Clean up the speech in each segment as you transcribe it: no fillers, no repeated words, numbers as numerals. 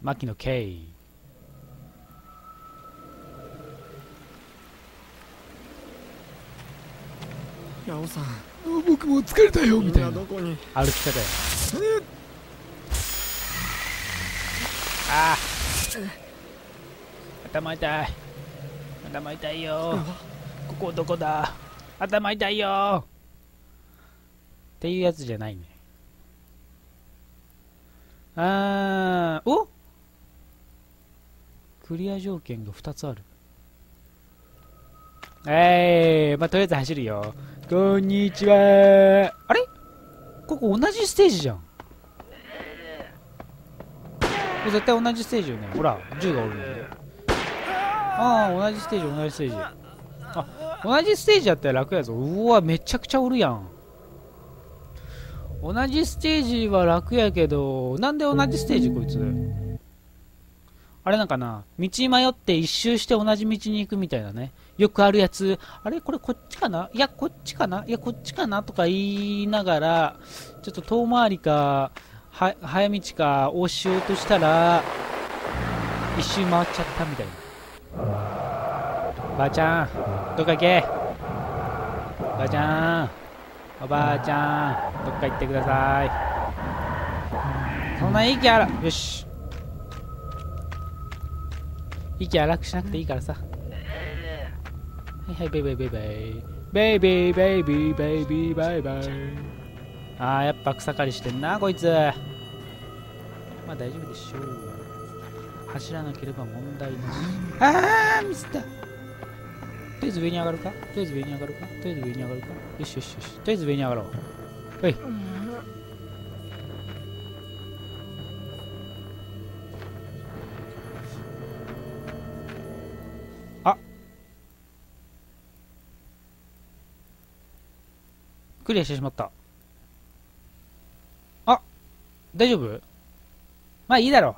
牧野K。ヤオさん、僕も疲れたよみたいな。どこに歩き方や。ああ、頭痛い。頭痛いよ。ここどこだ。頭痛いよ。っていうやつじゃないね。あー、お、クリア条件が2つある。まあ、とりあえず走るよ。こんにちは。あれ、ここ同じステージじゃん。絶対同じステージよね。ほら、銃がおるんで。ああ、同じステージ、同じステージ。あ、同じステージだったら楽やぞ。うわ、めちゃくちゃおるやん。同じステージは楽やけど、なんで同じステージこいつ。あれなんかな、道迷って一周して同じ道に行くみたいなね。よくあるやつ。あれこれこっちかな、いや、こっちかな、いや、こっちかなとか言いながら、ちょっと遠回りか、早道かをしようとしたら、一周回っちゃったみたいな。ばあちゃん、どっか行け。ばあちゃん。おばあちゃん、どっか行ってください。そんないい気あら、よし。息荒くしなくていいからさ。はいはい、ベイベイベイベイ。ベイベイベイベイベイベイベイベイ。あー、やっぱ草刈りしてんな、こいつ。まあ大丈夫でしょう。走らなければ問題なし。あー、ミスった。とりあえず上に上がるか、とりあえず上に上がるか、とりあえず上に上がるか、よしよしよし、とりあえず上に上がろう。はい、あ、クリアしてしまった。あ、大丈夫、まあいいだろう。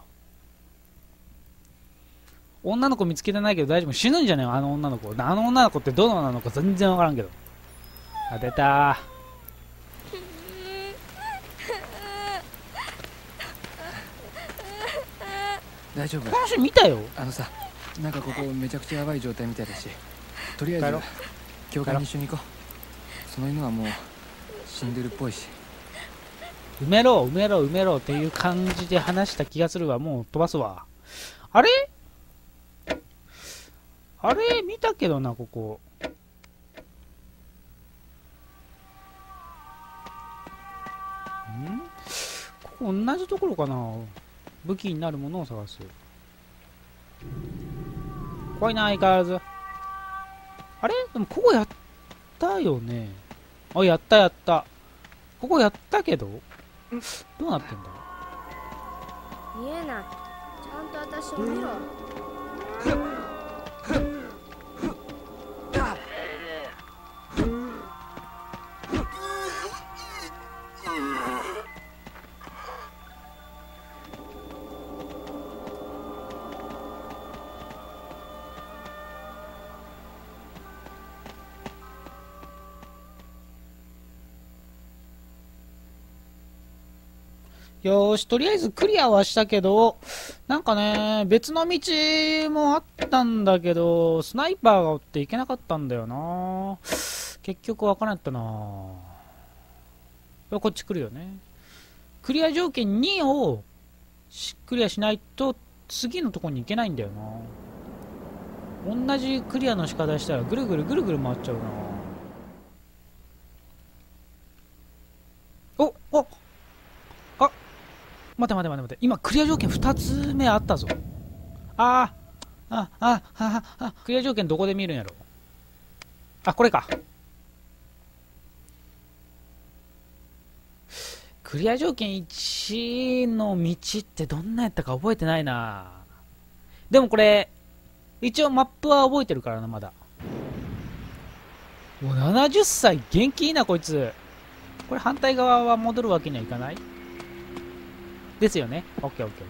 女の子見つけてないけど大丈夫。死ぬんじゃねえよ、あの女の子。あの女の子ってどのなのか全然わからんけど。あ、出たー。大丈夫、話見たよ。あのさ、なんかここめちゃくちゃやばい状態みたいだし、とりあえず教会に一緒に行こう。その犬はもう死んでるっぽいし。埋めろ埋めろ埋めろっていう感じで話した気がするわ。もう飛ばすわ。あれあれ見たけどな、ここ。ん？ここ同じところかな。武器になるものを探す。怖いな、相変わらず。あれでもここやったよね。あ、やったやった。ここやったけど、どうなってんだろう。見えない。ちゃんと私を見ろ。よーし、とりあえずクリアはしたけど、なんかね、別の道もあったんだけど、スナイパーがおっていけなかったんだよな。結局わからんやったな。こっち来るよね。クリア条件2をクリアしないと次のとこに行けないんだよな。同じクリアの仕方したらぐるぐるぐるぐる回っちゃうな。お、お、待て待て待て待て、今クリア条件2つ目あったぞ。あー、ああああ、クリア条件どこで見るんやろ。あ、これか。クリア条件1の道ってどんなやったか覚えてないな。でもこれ一応マップは覚えてるからな。まだもう70歳元気いいなこいつ。これ反対側は戻るわけにはいかないですよね。オッケーオッケ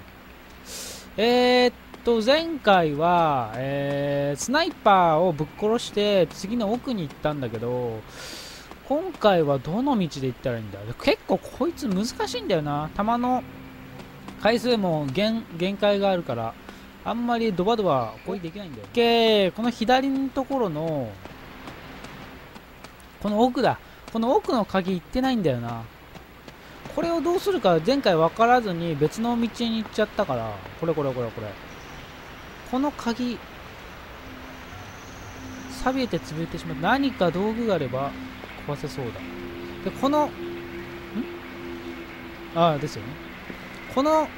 ー。前回は、スナイパーをぶっ殺して次の奥に行ったんだけど、今回はどの道で行ったらいいんだ。結構こいつ難しいんだよな。弾の回数も限界があるからあんまりドバドバ攻撃できないんだよ。この左のところのこの奥だ、この奥の鍵行ってないんだよな。これをどうするか前回分からずに別の道に行っちゃったから、これこの鍵錆びて潰れてしまう。何か道具があれば壊せそうだ。でこのですよね、この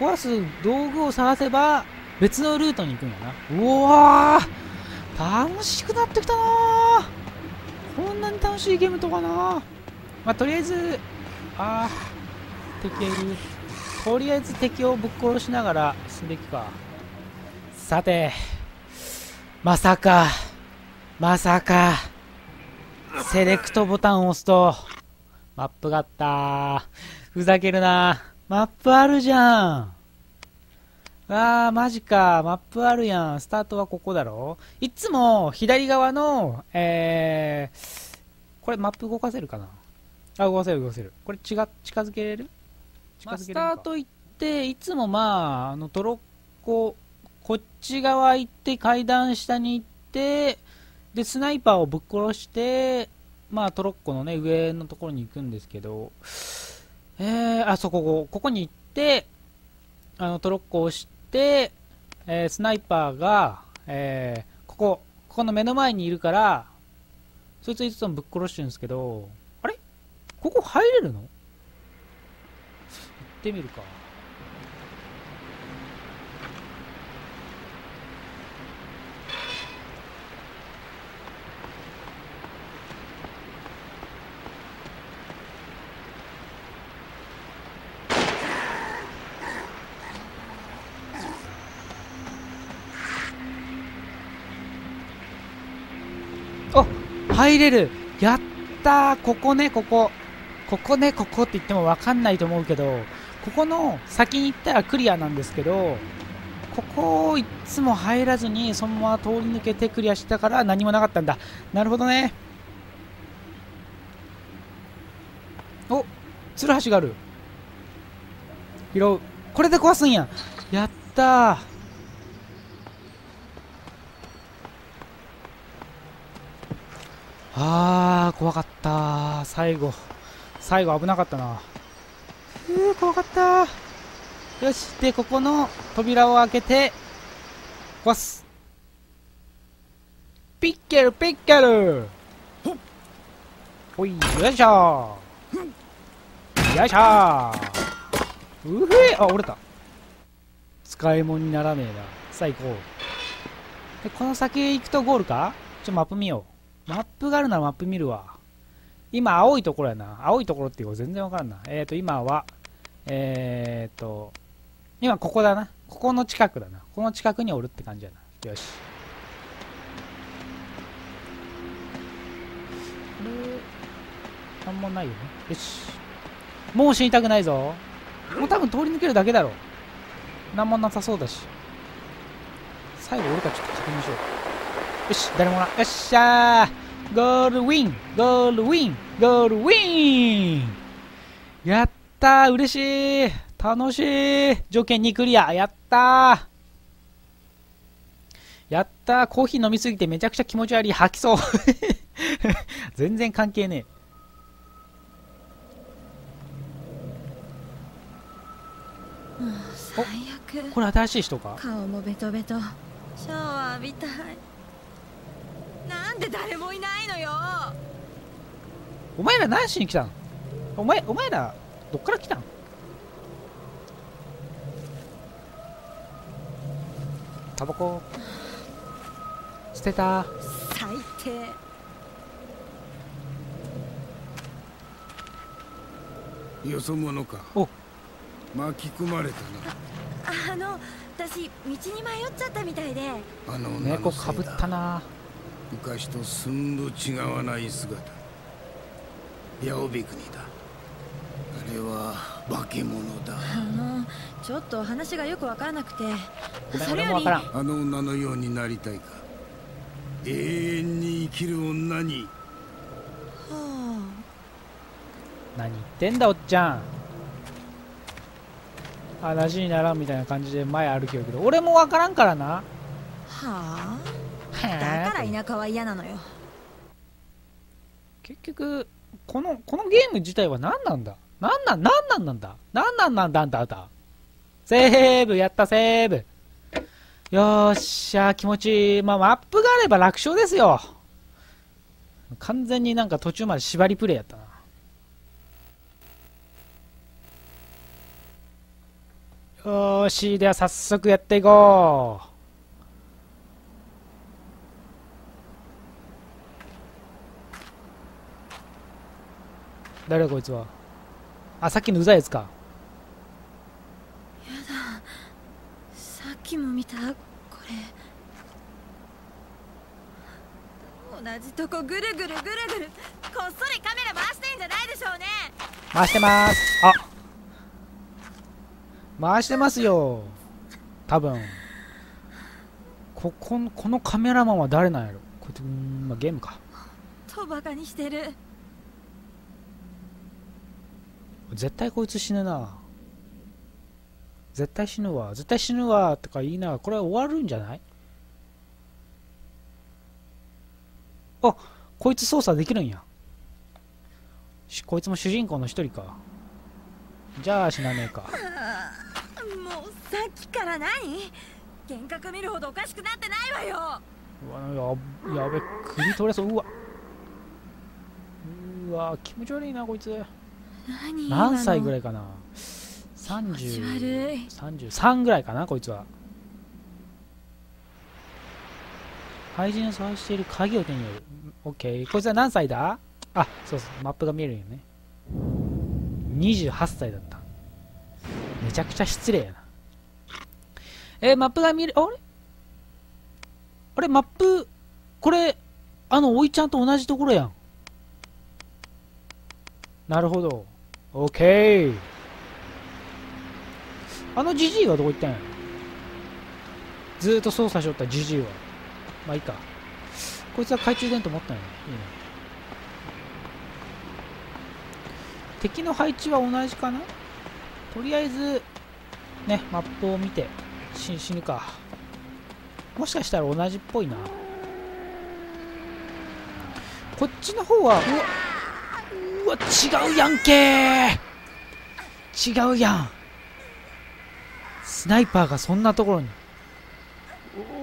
壊す道具を探せば別のルートに行くんだな。うわー、楽しくなってきたなー。こんなに楽しいゲームとかなー。まあとりあえず敵がいる。とりあえず敵をぶっ殺しながら進んでいくか。さて、まさかセレクトボタンを押すとマップがあった。ふざけるな。マップあるじゃん。わあ、マジか。マップあるやん。スタートはここだろ。いつも左側の、これマップ動かせるかな。動かせる。これ近づけれる？スタート行って、いつもトロッコ、こっち側行って、階段下に行って、で、スナイパーをぶっ殺して、トロッコのね、上のところに行くんですけど、ここに行って、トロッコを押して、スナイパーが、ここの目の前にいるから、そいついつもぶっ殺してるんですけど、あれ？ここ入れるの？行ってみるか。入れる。やったー。ここね、ここって言っても分かんないと思うけど、ここの先に行ったらクリアなんですけど、ここをいつも入らずにそのまま通り抜けてクリアしたから何もなかったんだ。なるほどね。お、ツルハシがある。拾う。これで壊すんや。やったー。あー、怖かったー。最後危なかったな。怖かったー。よし、でここの扉を開けて壊す。ピッケルほい、よいしょー、よいしょー。うふえ、あ、折れた。使い物にならねえな。さあ行こう。でこの先行くとゴールか。マップ見よう。マップがあるならマップ見るわ。今、青いところやな。青いところっていうこと全然わからんな。今は、今ここだな。ここの近くだな。この近くにおるって感じやな。よし。なんもないよね。よし。もう死にたくないぞ。もう多分通り抜けるだけだろう。なんもなさそうだし。最後、俺たちちょっと確認しよう。よし、誰もな。よっしゃー。ゴールウィン。やったー、嬉しい。楽しい。条件2クリア。やったー。コーヒー飲みすぎてめちゃくちゃ気持ち悪い。吐きそう。全然関係ねえ。最悪。これ新しい人か。顔もベトベト。シャワー浴びたい。なんで誰もいないのよ。お前ら何しに来たん。お前らどっから来たん。タバコ捨てた。最低。よそ者か。お、巻き込まれたな。私道に迷っちゃったみたいで。猫かぶったな。昔と寸分違わない姿。ヤオビクニだ。あれは化け物だ。ちょっと話がよく分からなくて。それより女のようになりたいか。永遠に生きる女に。何言ってんだおっちゃん。話にならんみたいな感じで前歩きよけど、俺もわからんからな。はあ、だから田舎は嫌なのよ。結局このゲーム自体は何なんだ、何なんだあんた。セーブやった、セーブ。よーっしゃー、気持ちいい。まあマップがあれば楽勝ですよ。完全になんか途中まで縛りプレイやったな。よーし、では早速やっていこう。誰だこいつは。あ、さっきのうざいやつか。やだ、さっきも見たこれ。同じとこぐるぐるぐるぐる、こっそりカメラ回してんじゃないでしょうね。回してます。あ、回してますよ多分。このカメラマンは誰なんやろ。これ、まあ、ゲームかとバカにしてる。絶対こいつ死ぬな。絶対死ぬわ、絶対死ぬわとか言いながら、これは終わるんじゃない。あ、こいつ操作できるんや。こいつも主人公の一人か。じゃあ死なねえか。もうさっきから何、幻覚見るほどおかしくなってないわよ。うわ、やべ、首取れそう。うわ気持ち悪いなこいつ。何歳ぐらいかな。33ぐらいかなこいつは。廃人を探している鍵を手に入れる。オッケー、こいつは何歳だ。あ、そうそう、マップが見えるよね。28歳だった。めちゃくちゃ失礼やな。マップが見える。あれあれ、マップこれ、おいちゃんと同じところやん。なるほど、オッケー。ジジイはどこ行ったんや。ずーっと操作しよったジジイは。まあいいか。こいつは懐中電灯持ったんやね。いいね。敵の配置は同じかな。とりあえずね、マップを見て死ぬか。もしかしたら同じっぽいな。こっちの方は、うわうわ、違うやんけー。違うやん。スナイパーがそんなところに。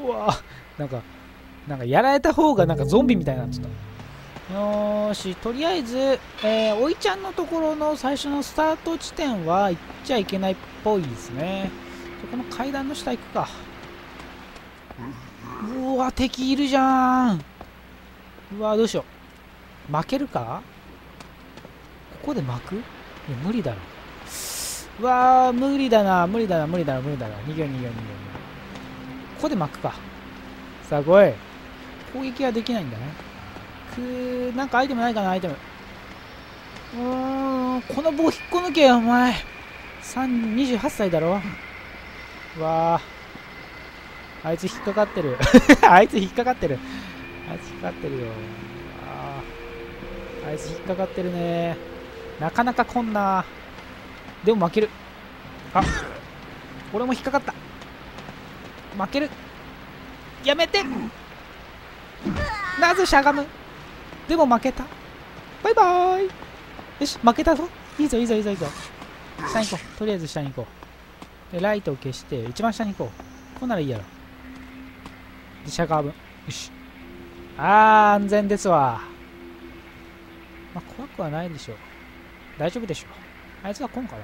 うわ、なんかやられた方がなんかゾンビみたいになっちゃった。よーし、とりあえず、おいちゃんのところの最初のスタート地点は行っちゃいけないっぽいですね。そこの階段の下行くか。うわ、敵いるじゃん。うわ、どうしよう。負けるかここで巻く？いや、無理だろ。うわー、無理だな。逃げよ。ここで巻くか。さあ、来い。攻撃はできないんだね。なんかアイテムないかな、アイテム。この棒引っこ抜けよ、お前。28歳だろ。うわー。あいつ引っかかってる。あいつ引っかかってるよ。あいつ引っかかってるね。なかなかこんな。でも負ける。あ、俺も引っかかった。負ける。やめて、なぜしゃがむ。でも負けた。バイバーイ。よし、負けたぞ。いいぞ。下に行こう。とりあえず下に行こう。でライトを消して一番下に行こう。こうならいいやろ。でしゃがむ。よし、安全ですわ。まあ、怖くはないでしょう。大丈夫でしょ。あいつは来んかな。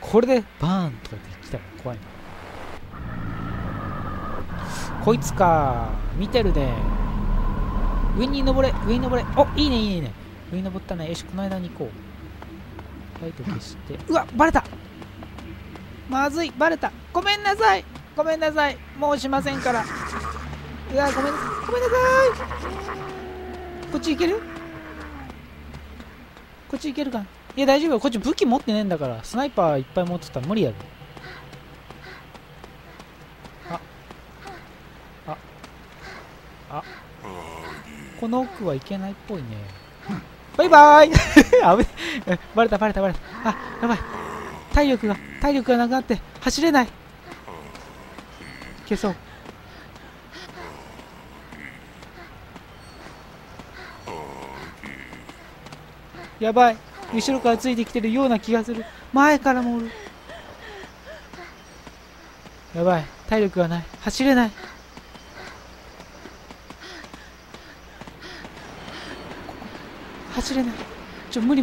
これでバーンとかできたら怖いな。こいつか。見てるね。上に登れ。お、いいね。上に登ったね。よし、この間に行こう。ライト消して。うわ、バレた。まずい、バレた。ごめんなさい。もうしませんから。うわ、ごめんなさい。こっち行ける？こっち行けるか。いや、大丈夫よ。こっち武器持ってねえんだから。スナイパーいっぱい持ってたら無理やで。あ、この奥はいけないっぽいね。バイバーイ。あ、バレた。あ、やばい。体力がなくなって走れない。消そう。やばい、後ろからついてきてるような気がする。前からもおる。やばい、体力がない、走れない。ここ走れない。無理、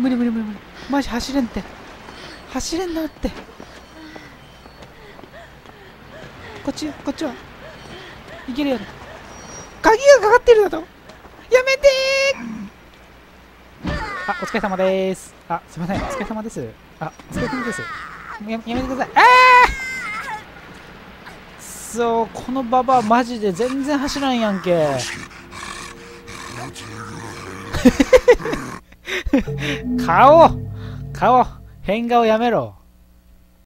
マジ走れんって、走れんなって。こっちはいけるよね。鍵がかかってるだと。やめてー。あ、お疲れ様でーす。あ、すいません、お疲れ様です。あ、お疲れ様です。やめてください。ああ、そう、このババアマジで全然走らんやんけ。顔変顔やめろ。